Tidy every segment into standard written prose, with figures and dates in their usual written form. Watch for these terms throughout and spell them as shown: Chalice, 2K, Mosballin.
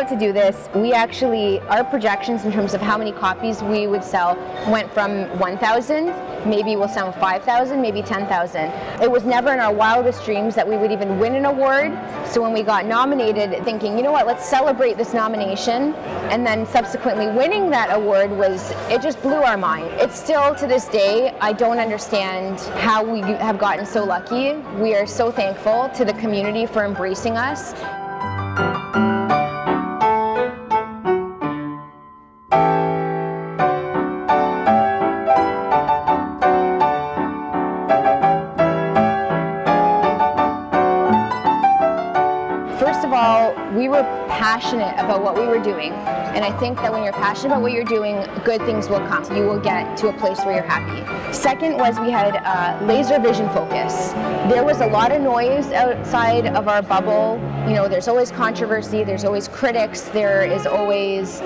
out to do this, we actually, our projections in terms of how many copies we would sell went from 1,000, maybe we'll sell 5,000, maybe 10,000. It was never in our wildest dreams that we would even win an award. So when we got nominated, thinking, you know what, let's celebrate this nomination, and then subsequently winning that award was, it just blew our mind. It's still to this day, I don't understand how we have gotten so lucky. We are so thankful to the community for embracing us. First of all, we were passionate about what we were doing, and I think that when you're passionate about what you're doing, good things will come. You will get to a place where you're happy. Second was we had laser vision focus. There was a lot of noise outside of our bubble. You know, there's always controversy, there's always critics, there is always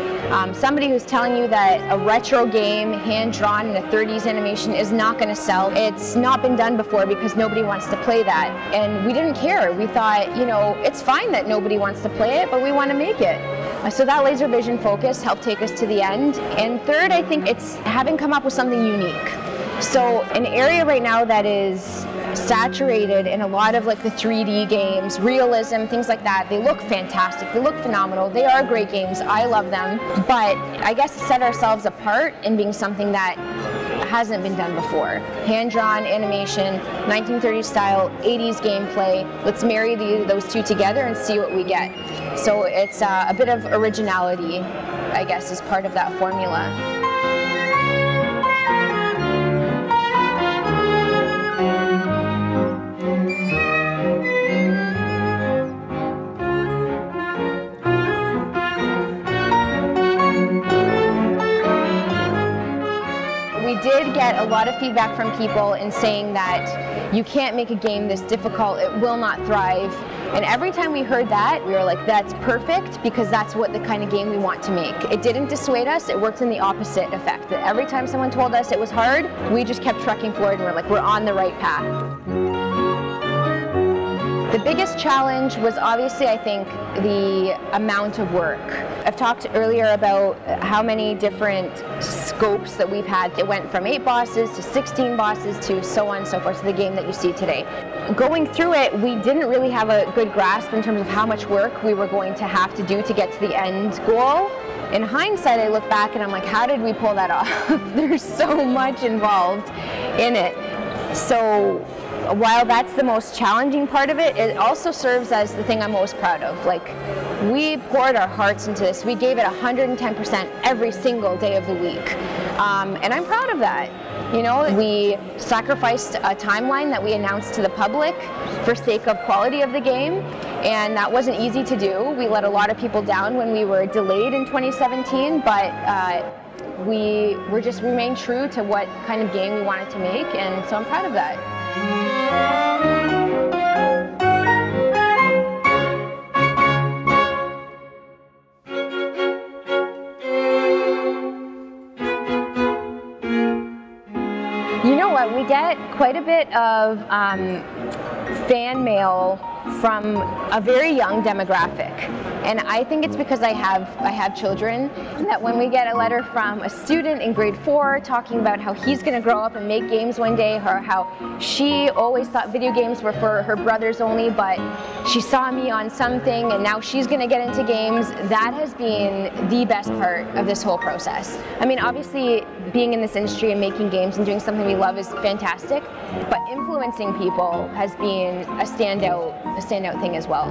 somebody who's telling you that a retro game, hand-drawn in a 30s animation is not going to sell. It's not been done before because nobody wants to play that. And we didn't care. We thought, you know, it's fine that nobody wants to play it, but we want to make it. So that laser vision focus helped take us to the end. And third, I think it's having come up with something unique. So an area right now that is saturated in a lot of like the 3D games, realism, things like that. They look fantastic, they look phenomenal, they are great games, I love them. But I guess to set ourselves apart in being something that hasn't been done before. Hand-drawn animation, 1930s style, 80s gameplay, let's marry those two together and see what we get. So it's a bit of originality, I guess, is part of that formula. Did get a lot of feedback from people in saying that you can't make a game this difficult, it will not thrive. And every time we heard that, we were like, that's perfect, because that's what the kind of game we want to make. It didn't dissuade us, it worked in the opposite effect. That every time someone told us it was hard, we just kept trucking forward and we're like, we're on the right path. The biggest challenge was obviously, I think, the amount of work. I've talked earlier about how many different scopes that we've had. It went from 8 bosses to 16 bosses to so on and so forth to the game that you see today. Going through it, we didn't really have a good grasp in terms of how much work we were going to have to do to get to the end goal. In hindsight, I look back and I'm like, how did we pull that off? There's so much involved in it. So while that's the most challenging part of it, it also serves as the thing I'm most proud of. Like, we poured our hearts into this. We gave it 110% every single day of the week. And I'm proud of that. You know, we sacrificed a timeline that we announced to the public for sake of quality of the game. And that wasn't easy to do. We let a lot of people down when we were delayed in 2017, but we just remained true to what kind of game we wanted to make. And so I'm proud of that. You know what, we get quite a bit of fan mail from a very young demographic. And I think it's because I have children, that when we get a letter from a student in grade 4 talking about how he's gonna grow up and make games one day, or how she always thought video games were for her brothers only, but she saw me on something and now she's gonna get into games, that has been the best part of this whole process. I mean, obviously being in this industry and making games and doing something we love is fantastic, but influencing people has been a standout thing as well.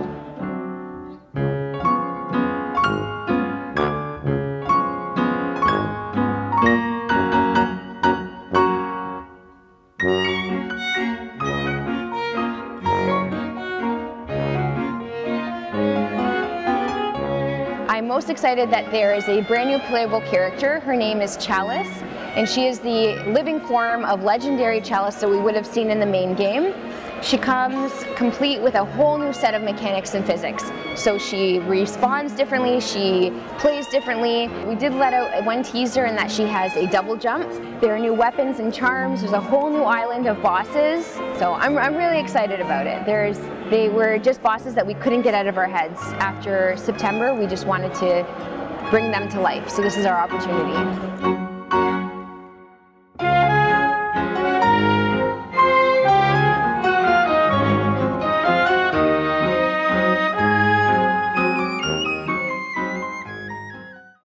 I'm most excited that there is a brand new playable character. Her name is Chalice, and she is the living form of legendary Chalice that we would have seen in the main game. She comes complete with a whole new set of mechanics and physics. So she responds differently, she plays differently. We did let out one teaser in that she has a double jump. There are new weapons and charms. There's a whole new island of bosses. So I'm really excited about it. There's They were just bosses that we couldn't get out of our heads. After September, we just wanted to bring them to life. So this is our opportunity.